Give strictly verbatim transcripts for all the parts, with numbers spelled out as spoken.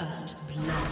First blood.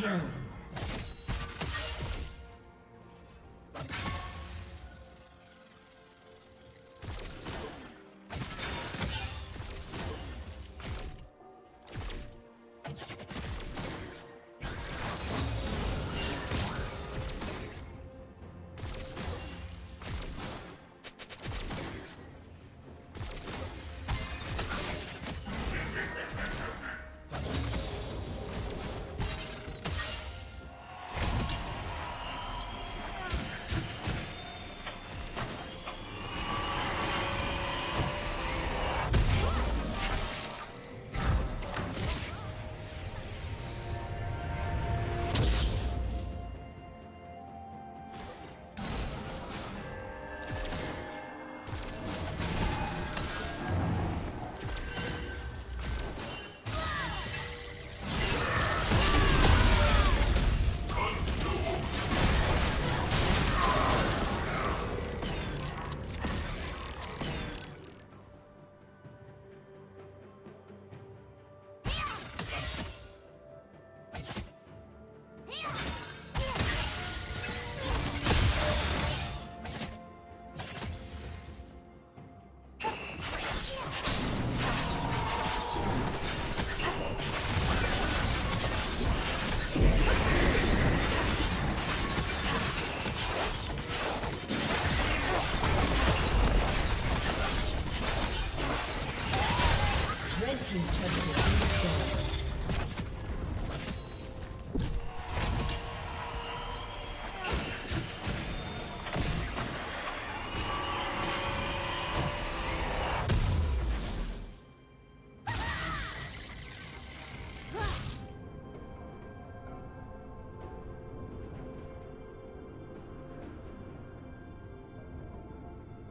Kill.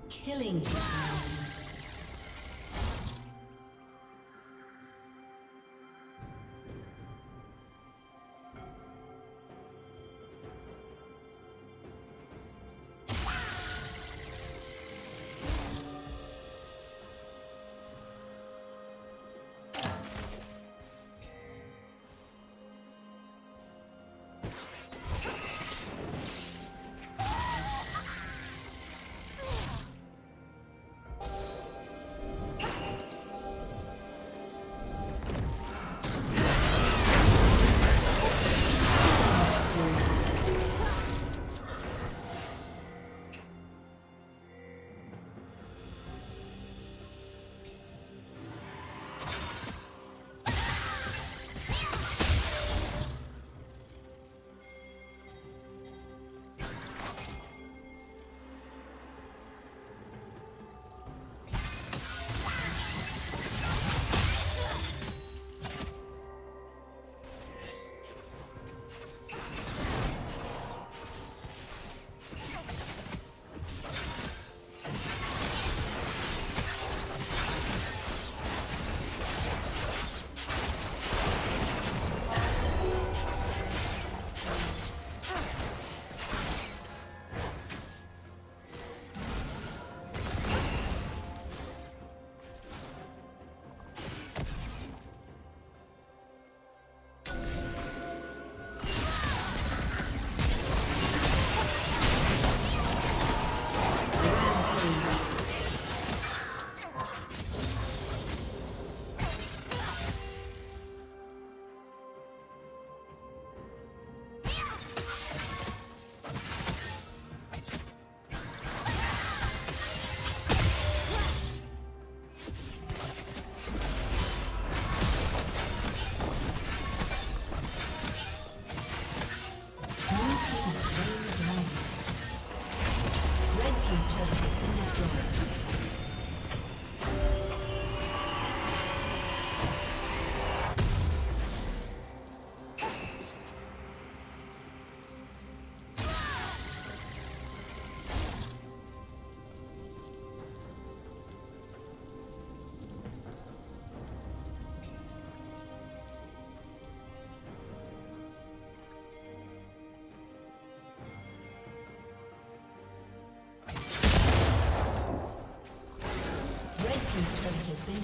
Killing sound. This turret has been